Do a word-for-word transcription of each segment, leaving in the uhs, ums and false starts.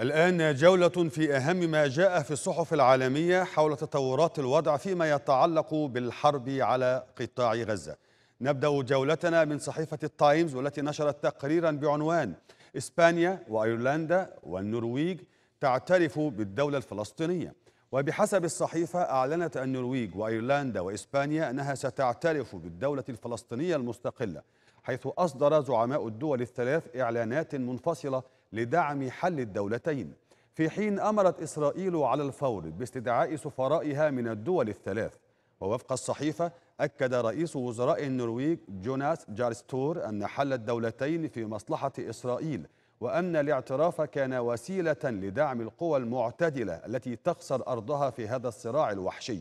الآن جولة في أهم ما جاء في الصحف العالمية حول تطورات الوضع فيما يتعلق بالحرب على قطاع غزة. نبدأ جولتنا من صحيفة التايمز والتي نشرت تقريرا بعنوان إسبانيا وأيرلندا والنرويج تعترف بالدولة الفلسطينية. وبحسب الصحيفة أعلنت النرويج وأيرلندا وإسبانيا أنها ستعترف بالدولة الفلسطينية المستقلة، حيث أصدر زعماء الدول الثلاث إعلانات منفصلة لدعم حل الدولتين، في حين أمرت إسرائيل على الفور باستدعاء سفرائها من الدول الثلاث. ووفق الصحيفة أكد رئيس وزراء النرويج جوناس جار ستور أن حل الدولتين في مصلحة إسرائيل، وأن الاعتراف كان وسيلة لدعم القوى المعتدلة التي تخسر أرضها في هذا الصراع الوحشي.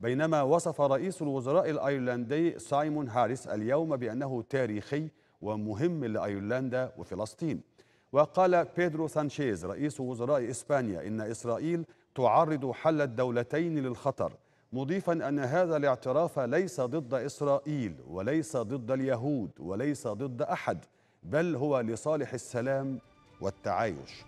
بينما وصف رئيس الوزراء الأيرلندي سايمون هاريس اليوم بأنه تاريخي ومهم لأيرلندا وفلسطين. وقال بيدرو سانشيز رئيس وزراء إسبانيا إن إسرائيل تعرض حل الدولتين للخطر، مضيفا أن هذا الاعتراف ليس ضد إسرائيل وليس ضد اليهود وليس ضد أحد، بل هو لصالح السلام والتعايش.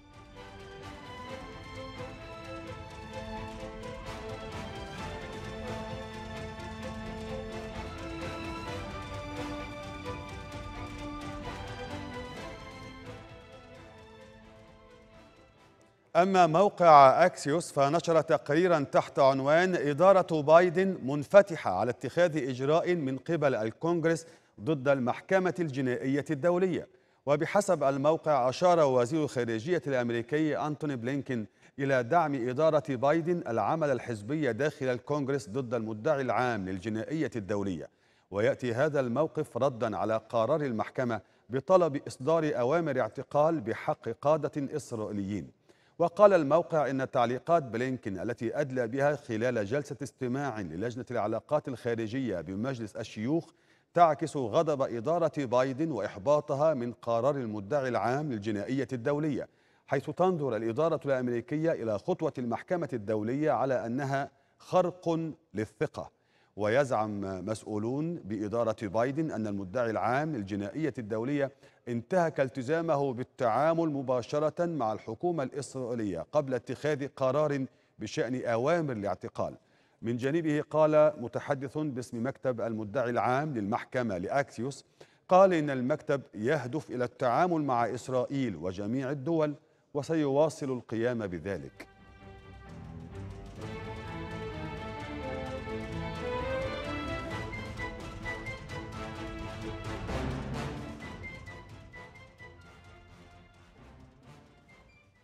أما موقع أكسيوس فنشر تقريرا تحت عنوان إدارة بايدن منفتحة على اتخاذ إجراء من قبل الكونغرس ضد المحكمة الجنائية الدولية. وبحسب الموقع أشار وزير الخارجية الأمريكي أنتوني بلينكن إلى دعم إدارة بايدن العمل الحزبي داخل الكونغرس ضد المدعي العام للجنائية الدولية. ويأتي هذا الموقف ردا على قرار المحكمة بطلب إصدار أوامر اعتقال بحق قادة إسرائيليين. وقال الموقع إن تعليقات بلينكن التي أدلى بها خلال جلسة استماع للجنة العلاقات الخارجية بمجلس الشيوخ تعكس غضب إدارة بايدن وإحباطها من قرار المدعي العام للجنائية الدولية، حيث تنظر الإدارة الأمريكية إلى خطوة المحكمة الدولية على أنها خرق للثقة. ويزعم مسؤولون بإدارة بايدن أن المدعي العام للجنائية الدولية انتهك التزامه بالتعامل مباشرة مع الحكومة الإسرائيلية قبل اتخاذ قرار بشأن أوامر الاعتقال. من جانبه قال متحدث باسم مكتب المدعي العام للمحكمة لأكسيوس، قال إن المكتب يهدف إلى التعامل مع إسرائيل وجميع الدول وسيواصل القيام بذلك.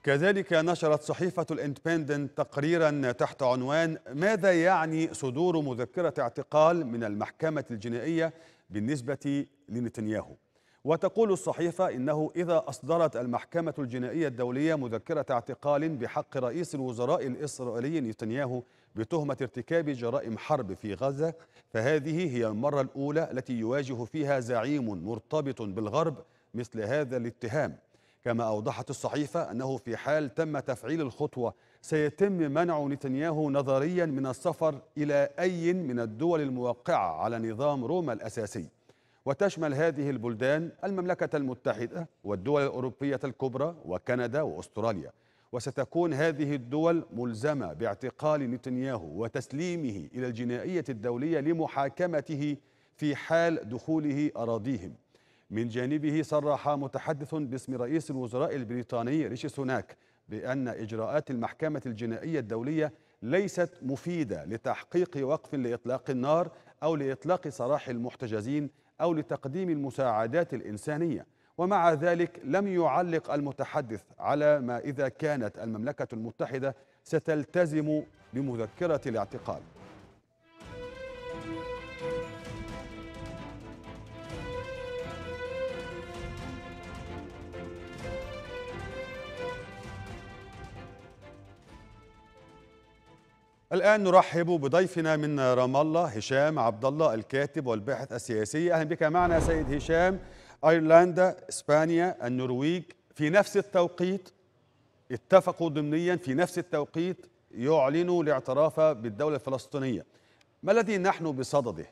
كذلك نشرت صحيفة الاندبندنت تقريرا تحت عنوان ماذا يعني صدور مذكرة اعتقال من المحكمة الجنائية بالنسبة لنتنياهو. وتقول الصحيفة إنه إذا أصدرت المحكمة الجنائية الدولية مذكرة اعتقال بحق رئيس الوزراء الإسرائيلي نتنياهو بتهمة ارتكاب جرائم حرب في غزة، فهذه هي المرة الأولى التي يواجه فيها زعيم مرتبط بالغرب مثل هذا الاتهام. كما أوضحت الصحيفة أنه في حال تم تفعيل الخطوة سيتم منع نتنياهو نظريا من السفر إلى أي من الدول الموقعة على نظام روما الأساسي، وتشمل هذه البلدان المملكة المتحدة والدول الأوروبية الكبرى وكندا وأستراليا. وستكون هذه الدول ملزمة باعتقال نتنياهو وتسليمه إلى الجنائية الدولية لمحاكمته في حال دخوله أراضيهم. من جانبه صرح متحدث باسم رئيس الوزراء البريطاني ريشي سوناك بأن إجراءات المحكمة الجنائية الدولية ليست مفيدة لتحقيق وقف لإطلاق النار أو لإطلاق سراح المحتجزين أو لتقديم المساعدات الإنسانية. ومع ذلك لم يعلق المتحدث على ما إذا كانت المملكة المتحدة ستلتزم بمذكرة الاعتقال. الآن نرحب بضيفنا من رام الله هشام عبد الله الكاتب والباحث السياسي. أهلا بك معنا سيد هشام. أيرلندا، إسبانيا، النرويج في نفس التوقيت اتفقوا ضمنيا في نفس التوقيت يعلنوا الاعتراف بالدولة الفلسطينية، ما الذي نحن بصدده؟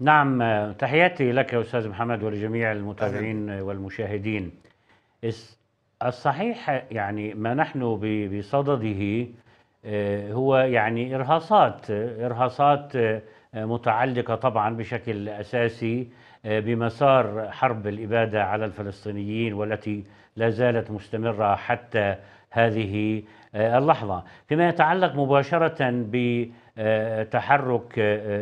نعم، تحياتي لك يا أستاذ محمد ولجميع المتابعين والمشاهدين. الصحيح يعني ما نحن بصدده هو يعني إرهاصات إرهاصات متعلقة طبعا بشكل أساسي بمسار حرب الإبادة على الفلسطينيين، والتي لا زالت مستمرة حتى هذه اللحظة. فيما يتعلق مباشرة ب تحرك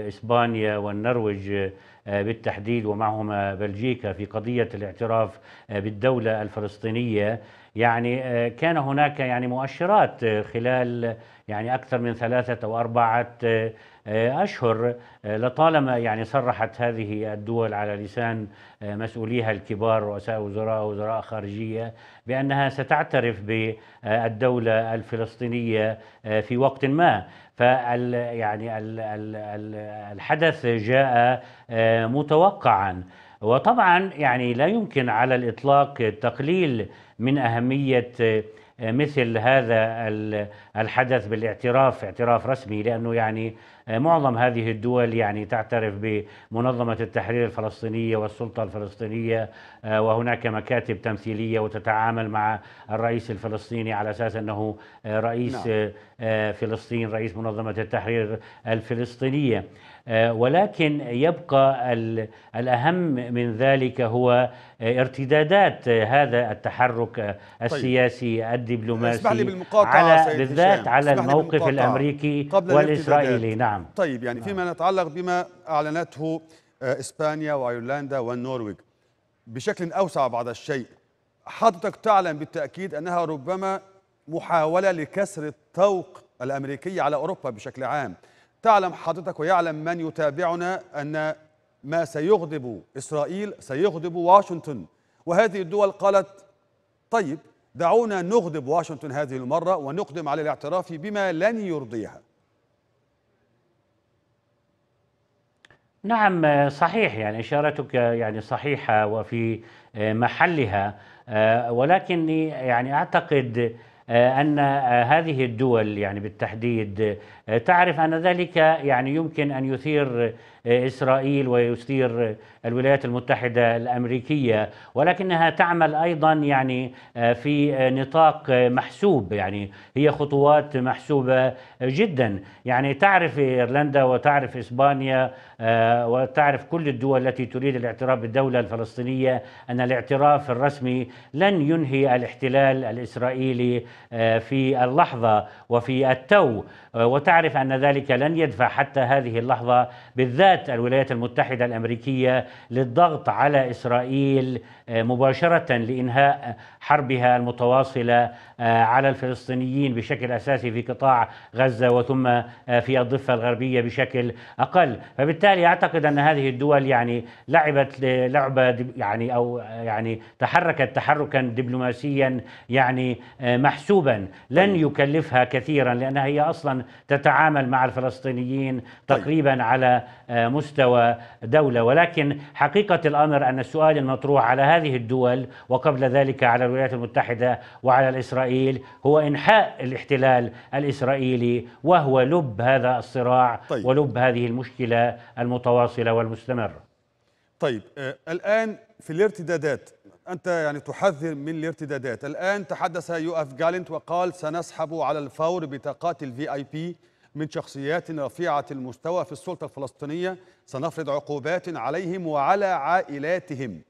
إسبانيا والنرويج بالتحديد ومعهما بلجيكا في قضية الاعتراف بالدولة الفلسطينية، يعني كان هناك يعني مؤشرات خلال يعني أكثر من ثلاثة أو أربعة أشهر، لطالما يعني صرحت هذه الدول على لسان مسؤوليها الكبار رؤساء وزراء وزراء خارجية بأنها ستعترف بالدولة الفلسطينية في وقت ما. فال يعني الحدث جاء متوقعا، وطبعا يعني لا يمكن على الإطلاق التقليل من أهمية مثل هذا الحدث بالاعتراف اعتراف رسمي، لأنه يعني معظم هذه الدول يعني تعترف بمنظمة التحرير الفلسطينية والسلطة الفلسطينية، وهناك مكاتب تمثيلية وتتعامل مع الرئيس الفلسطيني على أساس أنه رئيس نعم. فلسطين، رئيس منظمة التحرير الفلسطينية. ولكن يبقى الأهم من ذلك هو ارتدادات هذا التحرك السياسي طيب. الدبلوماسي على بالذات على الموقف الأمريكي والإسرائيلي. نعم طيب يعني نعم. فيما يتعلق بما أعلنته إسبانيا وأيرلندا والنرويج بشكل أوسع بعض الشيء، حضرتك تعلم بالتأكيد أنها ربما محاولة لكسر الطوق الأمريكي على أوروبا بشكل عام. تعلم حضرتك ويعلم من يتابعنا أن ما سيغضب إسرائيل سيغضب واشنطن، وهذه الدول قالت طيب دعونا نغضب واشنطن هذه المرة ونقدم على الاعتراف بما لن يرضيها. نعم صحيح، يعني إشارتك يعني صحيحة وفي محلها، ولكني يعني أعتقد أن هذه الدول يعني بالتحديد تعرف أن ذلك يعني يمكن أن يثير إسرائيل ويثير الولايات المتحدة الأمريكية، ولكنها تعمل أيضا يعني في نطاق محسوب، يعني هي خطوات محسوبة جدا. يعني تعرف إيرلندا وتعرف إسبانيا وتعرف كل الدول التي تريد الاعتراف بالدولة الفلسطينية أن الاعتراف الرسمي لن ينهي الاحتلال الإسرائيلي في اللحظة وفي التو، وتعرف أن ذلك لن يدفع حتى هذه اللحظة بالذات الولايات المتحدة الأمريكية للضغط على إسرائيل مباشرة لإنهاء حربها المتواصلة على الفلسطينيين بشكل أساسي في قطاع غزة وثم في الضفة الغربية بشكل أقل. فبالتالي أعتقد أن هذه الدول يعني لعبت لعبة يعني أو يعني تحركت تحركا دبلوماسيا يعني محسوبا لن يكلفها كثيرا، لأنها هي أصلا تتعامل مع الفلسطينيين تقريبا على مستوى دولة. ولكن حقيقة الأمر أن السؤال المطروح على هذه الدول وقبل ذلك على الولايات المتحدة وعلى الإسرائيل هو إنحاء الاحتلال الإسرائيلي، وهو لب هذا الصراع طيب. ولب هذه المشكلة المتواصلة والمستمرة. طيب آه الآن في الارتدادات، أنت يعني تحذر من الارتدادات. الآن تحدث يوآف جالنت وقال سنسحب على الفور بطاقات الفي اي بي من شخصيات رفيعة المستوى في السلطة الفلسطينية، سنفرض عقوبات عليهم وعلى عائلاتهم.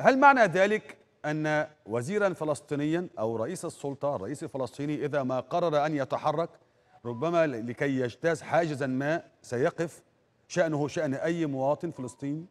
هل معنى ذلك أن وزيرا فلسطينيا أو رئيس السلطة الرئيس الفلسطيني إذا ما قرر أن يتحرك ربما لكي يجتاز حاجزا ما سيقف شأنه شأن أي مواطن فلسطيني؟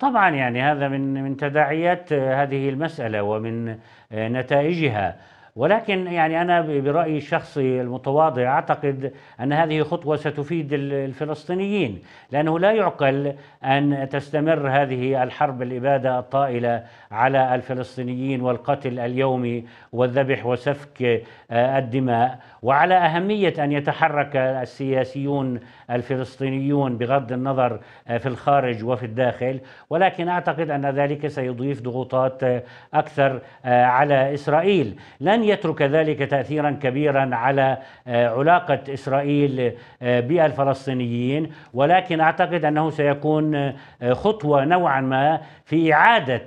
طبعا يعني هذا من من تداعيات هذه المسألة ومن نتائجها، ولكن يعني أنا برأيي الشخصي المتواضع أعتقد أن هذه خطوة ستفيد الفلسطينيين، لأنه لا يعقل أن تستمر هذه الحرب الإبادة الطائلة على الفلسطينيين والقتل اليومي والذبح وسفك الدماء، وعلى أهمية أن يتحرك السياسيون الفلسطينيون بغض النظر في الخارج وفي الداخل. ولكن أعتقد أن ذلك سيضيف ضغوطات أكثر على إسرائيل. لن لن يترك ذلك تأثيرا كبيرا على علاقة إسرائيل بالفلسطينيين، ولكن أعتقد أنه سيكون خطوة نوعا ما في إعادة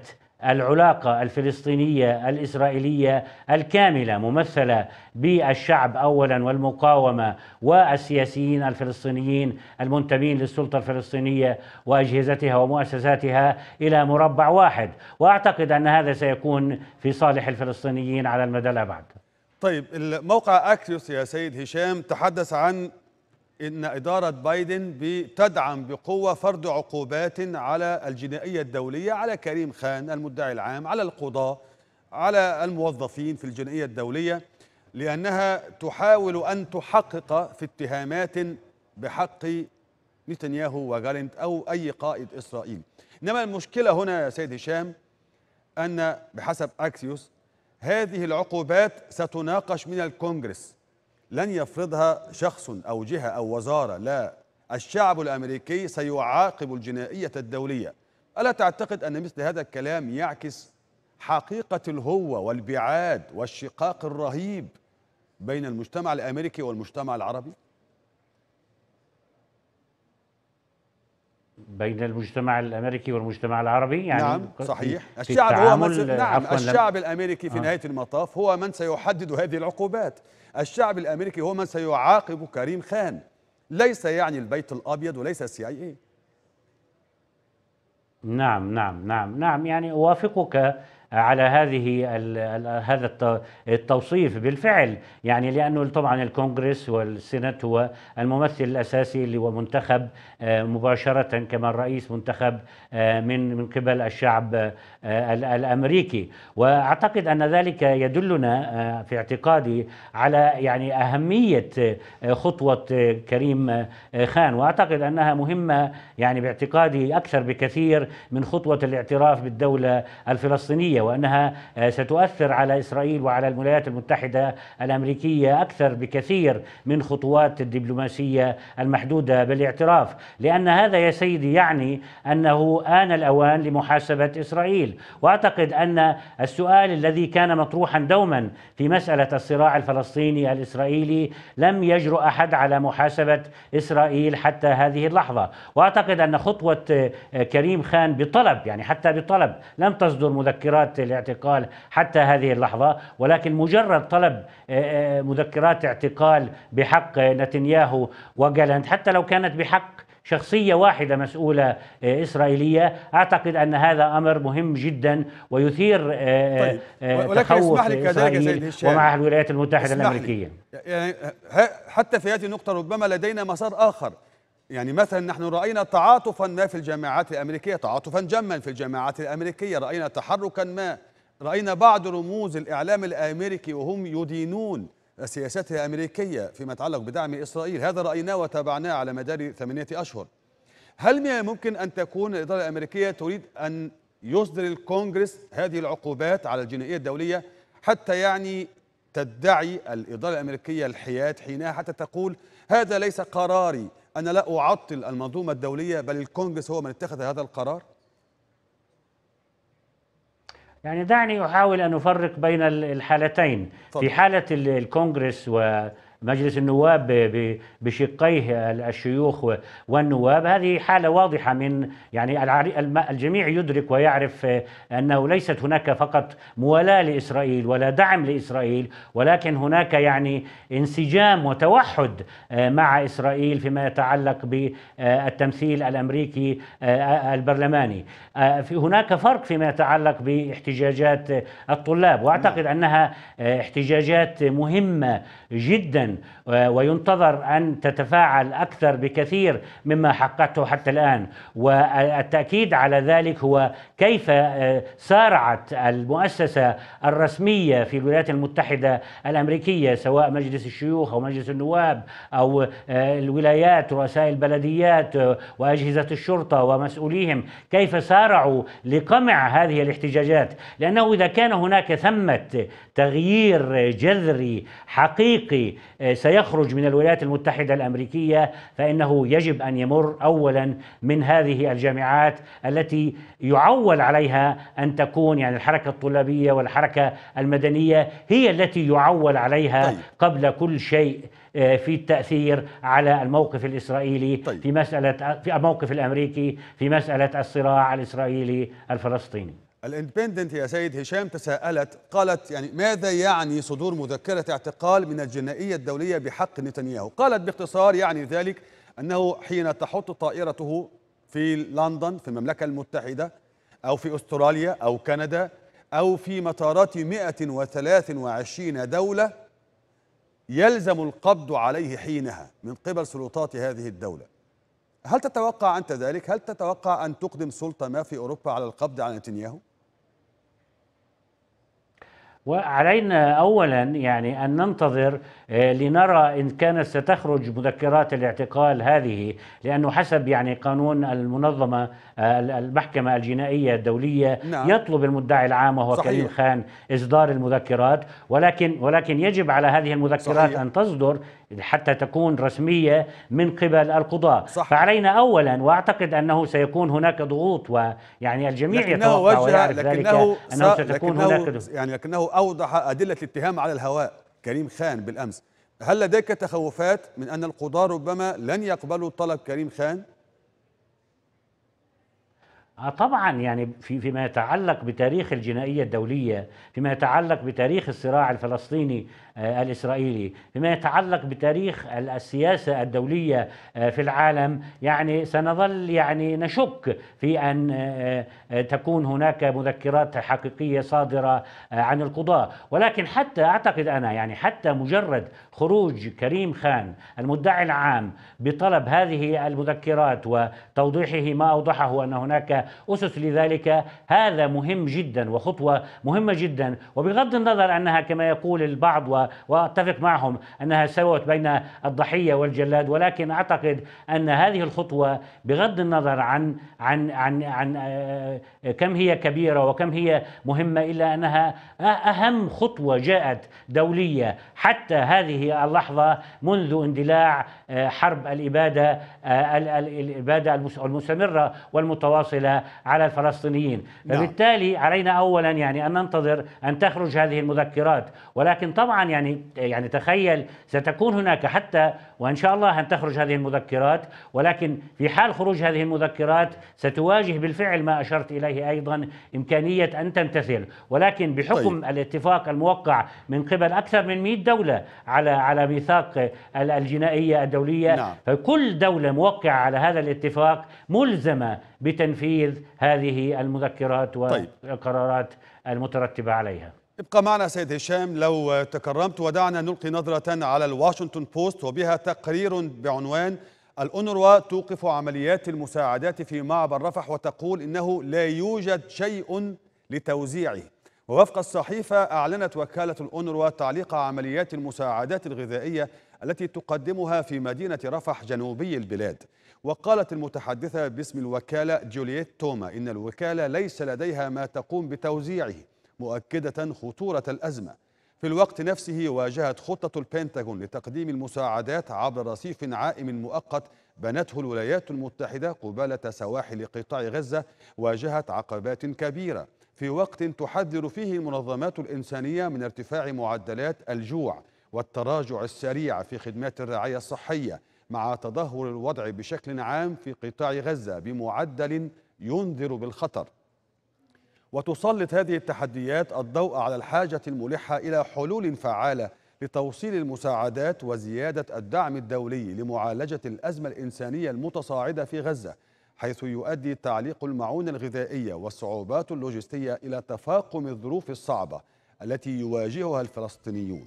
العلاقة الفلسطينية الإسرائيلية الكاملة ممثلة بالشعب أولا والمقاومة والسياسيين الفلسطينيين المنتمين للسلطة الفلسطينية وأجهزتها ومؤسساتها إلى مربع واحد، وأعتقد أن هذا سيكون في صالح الفلسطينيين على المدى الأبعد. طيب، الموقع أكسيوس يا سيد هشام تحدث عن إن إدارة بايدن بتدعم بقوة فرض عقوبات على الجنائية الدولية، على كريم خان المدعي العام، على القضاة، على الموظفين في الجنائية الدولية، لأنها تحاول أن تحقق في اتهامات بحق نتنياهو وغالنت أو أي قائد إسرائيلي. إنما المشكلة هنا يا سيد هشام أن بحسب أكسيوس هذه العقوبات ستناقش من الكونغرس، لن يفرضها شخص أو جهة أو وزارة، لا، الشعب الأمريكي سيعاقب الجنائية الدولية. ألا تعتقد أن مثل هذا الكلام يعكس حقيقة الهوة والبعاد والشقاق الرهيب بين المجتمع الأمريكي والمجتمع العربي؟ بين المجتمع الأمريكي والمجتمع العربي يعني؟ نعم صحيح، الشعب هو من نعم الشعب الأمريكي في آه. نهاية المطاف هو من سيحدد هذه العقوبات، الشعب الأمريكي هو من سيعاقب كريم خان، ليس يعني البيت الأبيض وليس السي اي اي. نعم نعم نعم نعم يعني أوافقك على هذه هذا التوصيف بالفعل، يعني لأنه طبعا الكونغرس والسنت هو الممثل الأساسي اللي هو منتخب مباشرة، كما الرئيس منتخب من من قبل الشعب الأمريكي، وأعتقد أن ذلك يدلنا في اعتقادي على يعني أهمية خطوة كريم خان، وأعتقد أنها مهمة يعني باعتقادي أكثر بكثير من خطوة الاعتراف بالدولة الفلسطينية، وأنها ستؤثر على إسرائيل وعلى الولايات المتحدة الأمريكية أكثر بكثير من خطوات الدبلوماسية المحدودة بالاعتراف، لأن هذا يا سيدي يعني أنه آن الأوان لمحاسبة إسرائيل. وأعتقد أن السؤال الذي كان مطروحا دوما في مسألة الصراع الفلسطيني الإسرائيلي لم يجرؤ أحد على محاسبة إسرائيل حتى هذه اللحظة، وأعتقد أن خطوة كريم خان بطلب يعني حتى بطلب لم تصدر مذكرات الاعتقال حتى هذه اللحظة، ولكن مجرد طلب مذكرات اعتقال بحق نتنياهو وجالانت حتى لو كانت بحق شخصية واحدة مسؤولة إسرائيلية، أعتقد أن هذا أمر مهم جدا ويثير طيب. تخوف إسرائيل ومعها الولايات المتحدة الأمريكية. يعني حتى في هذه النقطة ربما لدينا مسار آخر، يعني مثلا نحن رأينا تعاطفا ما في الجامعات الأمريكية، تعاطفا جما في الجامعات الأمريكية، رأينا تحركا ما، رأينا بعض رموز الإعلام الأمريكي وهم يدينون السياسات الأمريكية فيما يتعلق بدعم إسرائيل، هذا رأيناه وتابعناه على مدار ثمانية أشهر. هل من الممكن أن تكون الإدارة الأمريكية تريد أن يصدر الكونغرس هذه العقوبات على الجنائية الدولية حتى يعني تدعي الإدارة الأمريكية الحياد حينها، حتى تقول هذا ليس قراري، أنا لا أعطل المنظومة الدولية بل الكونغرس هو من اتخذ هذا القرار؟ يعني دعني أحاول أن أفرق بين الحالتين. طب. في حالة الكونغرس و مجلس النواب بشقيه الشيوخ والنواب، هذه حالة واضحة من يعني الجميع يدرك ويعرف أنه ليست هناك فقط موالاة لإسرائيل ولا دعم لإسرائيل، ولكن هناك يعني انسجام وتوحد مع إسرائيل فيما يتعلق بالتمثيل الأمريكي البرلماني. هناك فرق فيما يتعلق باحتجاجات الطلاب، وأعتقد أنها احتجاجات مهمة جدا وينتظر أن تتفاعل أكثر بكثير مما حققته حتى الآن، والتأكيد على ذلك هو كيف سارعت المؤسسة الرسمية في الولايات المتحدة الأمريكية، سواء مجلس الشيوخ أو مجلس النواب أو الولايات ورؤساء البلديات وأجهزة الشرطة ومسؤوليهم، كيف سارعوا لقمع هذه الاحتجاجات، لأنه إذا كان هناك ثمة تغيير جذري حقيقي سيخرج من الولايات المتحدة الأمريكية فإنه يجب أن يمر أولا من هذه الجامعات التي يعول عليها أن تكون، يعني الحركة الطلابية والحركة المدنية هي التي يعول عليها طيب. قبل كل شيء في التأثير على الموقف الإسرائيلي طيب. في مسألة في الموقف الأمريكي في مسألة الصراع الإسرائيلي الفلسطيني. الاندبندنت يا سيد هشام تساءلت، قالت يعني ماذا يعني صدور مذكرة اعتقال من الجنائية الدولية بحق نتنياهو؟ قالت باختصار يعني ذلك أنه حين تحط طائرته في لندن في المملكة المتحدة أو في أستراليا أو كندا أو في مطارات مئة وثلاث وعشرين دولة يلزم القبض عليه حينها من قبل سلطات هذه الدولة. هل تتوقع أنت ذلك؟ هل تتوقع أن تقدم سلطة ما في أوروبا على القبض على نتنياهو؟ وعلينا أولا يعني أن ننتظر لنرى إن كانت ستخرج مذكرات الاعتقال هذه، لأنه حسب يعني قانون المنظمة المحكمة الجنائية الدولية نعم. يطلب المدعي العام وهو صحيح. كريم خان إصدار المذكرات، ولكن ولكن يجب على هذه المذكرات صحيح. أن تصدر حتى تكون رسمية من قبل القضاء صح. فعلينا أولا، وأعتقد أنه سيكون هناك ضغوط، ويعني الجميع يتوقع ويعرف ذلك أنه ستكون هناك ضغوط، يعني لكنه أوضح أدلة الاتهام على الهواء كريم خان بالأمس. هل لديك تخوفات من أن القضاء ربما لن يقبلوا طلب كريم خان؟ طبعا يعني في فيما يتعلق بتاريخ الجنائية الدولية، فيما يتعلق بتاريخ الصراع الفلسطيني الإسرائيلي، فيما يتعلق بتاريخ السياسة الدولية في العالم، يعني سنظل يعني نشك في أن تكون هناك مذكرات حقيقية صادرة عن القضاء. ولكن حتى أعتقد أنا يعني حتى مجرد خروج كريم خان المدعي العام بطلب هذه المذكرات وتوضيحه ما أوضحه أن هناك أسس لذلك، هذا مهم جدا وخطوة مهمة جدا. وبغض النظر أنها كما يقول البعض وأتفق معهم أنها سوت بين الضحية والجلاد، ولكن أعتقد أن هذه الخطوة بغض النظر عن عن عن عن كم هي كبيرة وكم هي مهمة، إلا أنها أهم خطوة جاءت دولية حتى هذه اللحظة منذ اندلاع حرب الإبادة الإبادة المستمرة والمتواصلة على الفلسطينيين. فبالتالي علينا أولا يعني أن ننتظر أن تخرج هذه المذكرات، ولكن طبعا يعني يعني تخيل ستكون هناك حتى وإن شاء الله أن تخرج هذه المذكرات، ولكن في حال خروج هذه المذكرات ستواجه بالفعل ما أشرت إليه أيضا، إمكانية أن تمتثل، ولكن بحكم طيب. الاتفاق الموقع من قبل أكثر من مئة دولة على على ميثاق الجنائية الدولية نعم. فكل دولة موقعة على هذا الاتفاق ملزمة بتنفيذ هذه المذكرات والقرارات المترتبة عليها. ابقى معنا سيد هشام لو تكرمت، ودعنا نلقي نظرة على الواشنطن بوست وبها تقرير بعنوان الأونروا توقف عمليات المساعدات في معبر رفح، وتقول إنه لا يوجد شيء لتوزيعه. ووفق الصحيفة أعلنت وكالة الأونروا تعليق عمليات المساعدات الغذائية التي تقدمها في مدينة رفح جنوبي البلاد. وقالت المتحدثة باسم الوكالة جولييت توما إن الوكالة ليس لديها ما تقوم بتوزيعه، مؤكدة خطورة الأزمة. في الوقت نفسه واجهت خطة البنتاغون لتقديم المساعدات عبر رصيف عائم مؤقت بنته الولايات المتحدة قبالة سواحل قطاع غزة واجهت عقبات كبيرة، في وقت تحذر فيه المنظمات الإنسانية من ارتفاع معدلات الجوع والتراجع السريع في خدمات الرعاية الصحية، مع تدهور الوضع بشكل عام في قطاع غزة بمعدل ينذر بالخطر. وتسلط هذه التحديات الضوء على الحاجة الملحة إلى حلول فعالة لتوصيل المساعدات وزيادة الدعم الدولي لمعالجة الأزمة الإنسانية المتصاعدة في غزة، حيث يؤدي تعليق المعونة الغذائية والصعوبات اللوجستية إلى تفاقم الظروف الصعبة التي يواجهها الفلسطينيون.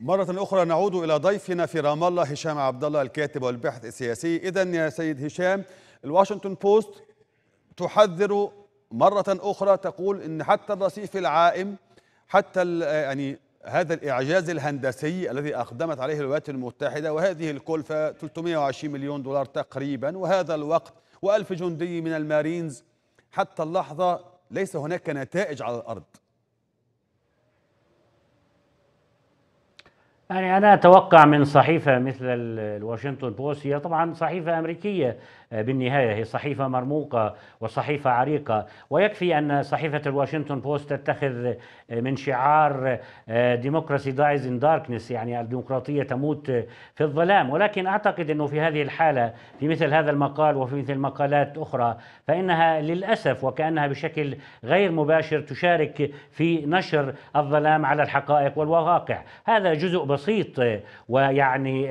مرة أخرى نعود إلى ضيفنا في رام الله هشام عبد الله الكاتب والباحث السياسي. إذن يا سيد هشام، الواشنطن بوست تحذر مرة أخرى، تقول إن حتى الرصيف العائم، حتى يعني هذا الإعجاز الهندسي الذي أقدمت عليه الولايات المتحدة، وهذه الكلفة ثلاثمئة وعشرين مليون دولار تقريبا، وهذا الوقت وألف جندي من المارينز، حتى اللحظة ليس هناك نتائج على الأرض. يعني أنا أتوقع من صحيفة مثل الواشنطن بوست، هي طبعا صحيفة أمريكية بالنهاية، هي صحيفة مرموقة وصحيفة عريقة، ويكفي أن صحيفة الواشنطن بوست تتخذ من شعار ديموكراسي دايز إن داركنس، يعني الديمقراطية تموت في الظلام. ولكن أعتقد أنه في هذه الحالة، في مثل هذا المقال وفي مثل مقالات أخرى، فإنها للأسف وكأنها بشكل غير مباشر تشارك في نشر الظلام على الحقائق والواقع. هذا جزء بسيط ويعني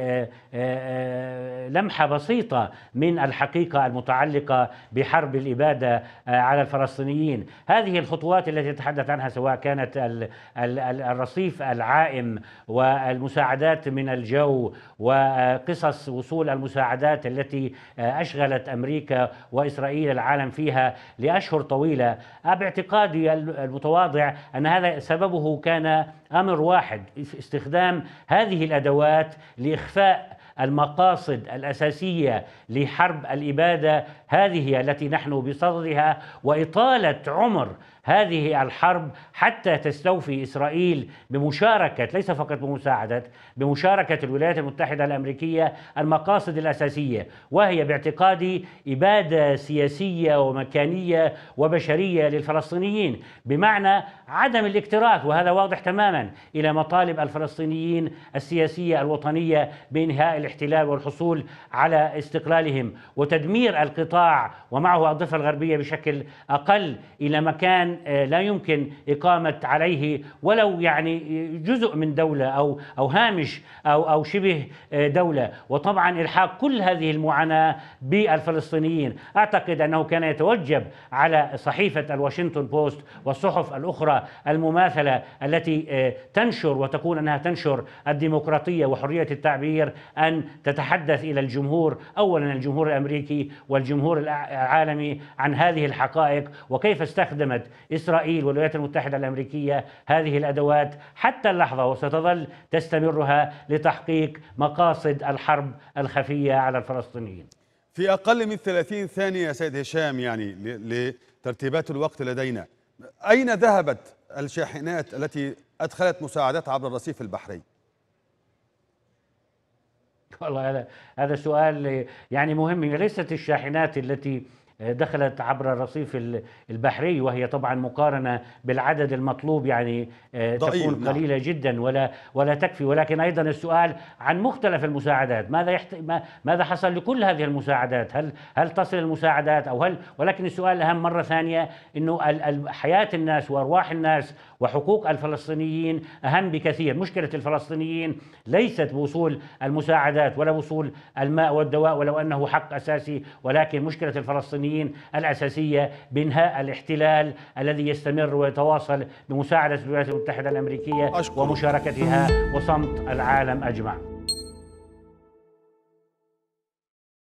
لمحة بسيطة من الحقيقة المتعلقة بحرب الإبادة على الفلسطينيين. هذه الخطوات التي تتحدث عنها سواء كانت الرصيف العائم والمساعدات من الجو وقصص وصول المساعدات التي أشغلت أمريكا وإسرائيل العالم فيها لأشهر طويلة، باعتقادي المتواضع أن هذا سببه كان أمر واحد: استخدام هذه الأدوات لإخفاء المقاصد الأساسية لحرب الإبادة هذه التي نحن بصددها، وإطالة عمر هذه الحرب حتى تستوفي إسرائيل بمشاركة، ليس فقط بمساعدة، بمشاركة الولايات المتحدة الأمريكية المقاصد الأساسية، وهي باعتقادي إبادة سياسية ومكانية وبشرية للفلسطينيين، بمعنى عدم الاكتراث، وهذا واضح تماما، إلى مطالب الفلسطينيين السياسية الوطنية بإنهاء الاحتلال والحصول على استقلالهم، وتدمير القطاع ومعه الضفة الغربية بشكل أقل إلى مكان لا يمكن إقامة عليه ولو يعني جزء من دولة أو أو هامش أو أو شبه دولة، وطبعا إلحاق كل هذه المعاناة بالفلسطينيين. أعتقد أنه كان يتوجب على صحيفة الواشنطن بوست والصحف الأخرى المماثلة التي تنشر وتقول أنها تنشر الديمقراطية وحرية التعبير أن تتحدث إلى الجمهور، أولا الجمهور الأمريكي والجمهور العالمي، عن هذه الحقائق وكيف استخدمت إسرائيل والولايات المتحدة الأمريكية هذه الأدوات حتى اللحظة، وستظل تستمرها لتحقيق مقاصد الحرب الخفية على الفلسطينيين. في أقل من ثلاثين ثانية سيد هشام، يعني لترتيبات الوقت لدينا، أين ذهبت الشاحنات التي أدخلت مساعدات عبر الرصيف البحري؟ والله هذا هذا سؤال يعني مهم. ليست الشاحنات التي دخلت عبر الرصيف البحري، وهي طبعا مقارنة بالعدد المطلوب يعني تكون قليلة جدا ولا ولا تكفي، ولكن أيضا السؤال عن مختلف المساعدات، ماذا يحت... ماذا حصل لكل هذه المساعدات؟ هل هل تصل المساعدات أو هل ولكن السؤال الأهم مرة ثانية إنه حياة الناس وأرواح الناس وحقوق الفلسطينيين أهم بكثير. مشكلة الفلسطينيين ليست بوصول المساعدات ولا وصول الماء والدواء، ولو أنه حق أساسي، ولكن مشكلة الفلسطينيين الأساسية بإنهاء الاحتلال الذي يستمر ويتواصل بمساعدة الولايات المتحدة الأمريكية ومشاركتها وصمت العالم أجمع.